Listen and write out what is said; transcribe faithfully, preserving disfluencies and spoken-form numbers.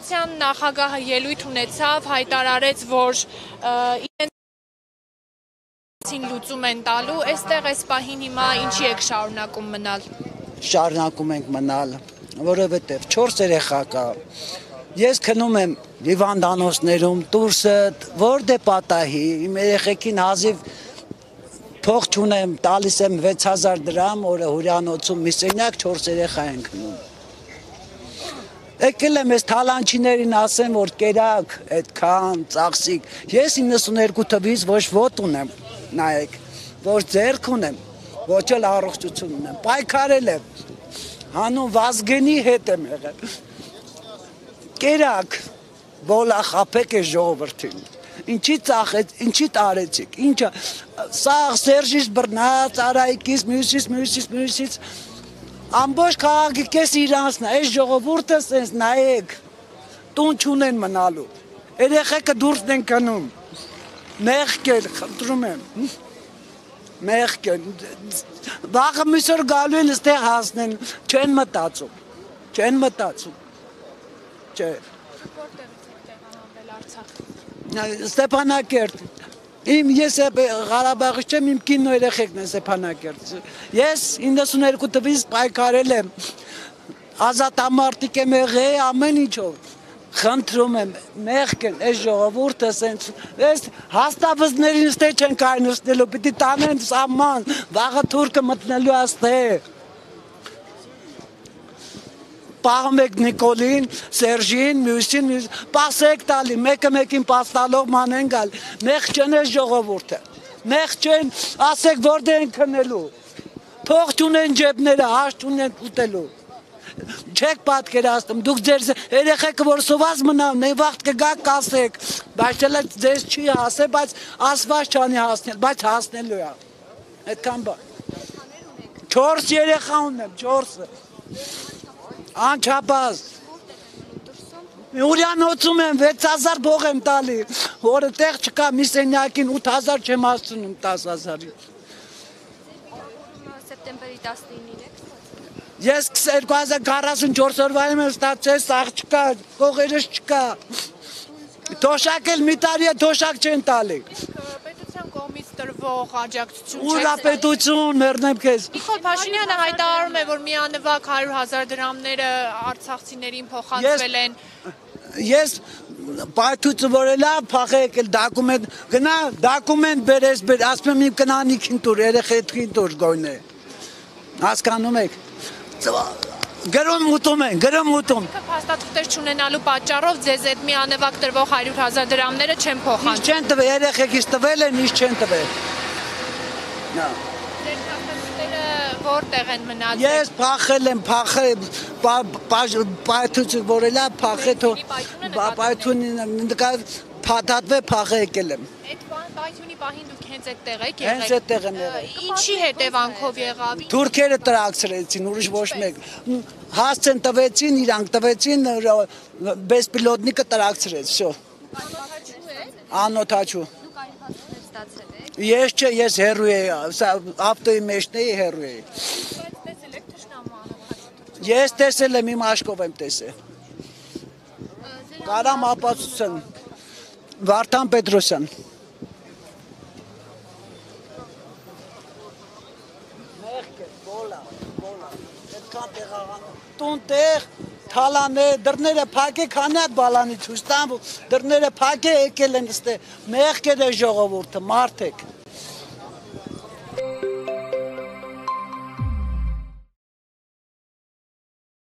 Հանրապետության նախագահը ելույթ ունեցավ, հայտարարեց, որ իրեն լուծում են տալու, այստեղ այս պահին հիմա ինչի եք շարունակում մնալ։ Շարունակում ենք մնալ, որովհետև չորս երեխա կա։ Ես քնում եմ հիվանդանոցներում, տուրսը, որ դե պատահի, իմ երեխեքին հազիվ փող չունեմ, տալիս եմ վեց հազար դրամ, օրը հյուրանոցում մի սենյակ չորս երեխա են քնում։ Եկել եմ ես թալանչիներին ասեմ, որ կերակ, այդքան, ծախսիկ, ես իննսուներկու թվից ոչ ոտ ունեմ, նայեք, ոչ ձերք ունեմ, ոչ էլ առողջություն ունեմ, պայքարել եմ, հանուն Վազգենի հետ եմ եղել, կերակ, բոլա խապեք է ժողովրդին, ինչի ծախեց, ինչի տարեցիք, ինչը, սաղ Սերժից բռնած, Արայիկից, մյուսից, մյուսից, մյուսից, Ամբողջ քաղաքի կես իրանցն է, այս ժողովուրդը սենց նայեք, տուն չունեն մնալու, երեխեքը դուրսն են գնում, մեղք են, խնդրում եմ, մեղք են, վաղը միսօր գալու են ստեղ հասնեն, չեն մտածում, չեն մտածում, չէ։ Որտեղից եք տեղահանվել Արցախ։ Ստեփանակերտ։ Իմ ես Ղարաբաղից չեմ, իմ կինն ու երեխեքն են Ստեփանակերտ։ Ես իննսուներկու թվից պայքարել եմ, ազատամարտիկ եմ եղել ամեն ինչով։ Խնդրում եմ, մեղք են այս ժողովուրդը սենց, այս հաստավզներին ստեղ չեն կայնացնելու, պիտի տանեն սահման, վաղը թուրքը մտնելու այստեղ։ Պահում եք Նիկոլին, Սերժին, մյուսին, պասեք տալի, մեկը մեկին պաստալով մանեն գալ, մեղ չեն ես ժողովուրդը, մեղ չեն, ասեք որդ են կնելու, փող չունեն ջեպները, հաշ չունեն ուտելու, չեք պատկերաստում, դուք ձեր երեխեք որ սոված մնան, նե վաղտ կգակ ասեք, բայց չել է ձեզ չի հասե, բայց ասված չանի հասնել, բայց հասնելու է, այդքան բան, չորս երեխա ունեմ, չորսը Անչապաս, ուրյանոցում եմ, վեց հազար բող եմ տալի, որը տեղ չկա մի սենյակին ութ հազար չեմ ասնում տաս հազարի։ Ես երկու հազար քառասունչորս օրվայում եմ ստացել, սաղ չկա, կողերս չկա, թոշակ էլ մի տարի է թոշակ չեն տալի։ Ուրապետություն, մերնեմ կեզ։ Նիկոլ Փաշինյանը հայտարարում է, որ միանվագ հարյուր հազար դրամները արցախցիներին փոխանցվել են։ Ես պայթուցը որ էլա փախեք էլ դակումենտ, գնա դակումենտ բեր ես բեր, ասպեմ իմ կնանիքին տուր, երեխեքին տուր գոյն է, հասկանում եք, գրում ուտում են, գրում ուտում։ Հաստատուղտեր չունենալու պատճարով ձեզ էդ մի անվակ տրվող հարյուր հազար դրամները չեն փոխանցում։ Ինչ չեն տվել, երեխեքիս տվել են, ինչ չեն տվել։ Ձեր հաստատուղտերը որտեղ են մնացել։ Ես փախել եմ, փախել, պայթուցիկ որելա, փախել, պայթունին պատատվե փախել եկել եմ։ Այդ պայթունի պահին դուք հենց այդ տեղ եք եղել։ Հենց այդ տեղ եմ եղել։ Ինչի հետևանքով եղավ։ Թուրքերը տրաքցրեցին, ուրիշ ոչ մեկ։ Հասցեն տվեցին, իրանք տվեցին, բեսպիլոտնիկը տրաքցրեց, վсё։ Անօթաչու։ Դուք այն հաստատներ ստացել եք։ Ես չէ, ես հեռու էի, ավտոյի մեջն էի, հեռու էի։ Բայց տեսել եք թշնամու անհավատությունը։ Ես տեսել եմ, իմ աչքով եմ տեսել։ Կարամ ապացուցեմ։ Վարդան Պետրոսյան Մեղք է, բոլա, բոլա, հետքան տեղաղանում, տուն տեղ, թալան է, դրները պակ է, կանյատ բալանից ուստան, դրները պակ է եկել են ստե, մեղք է ժողովուրդը, մարդ եք,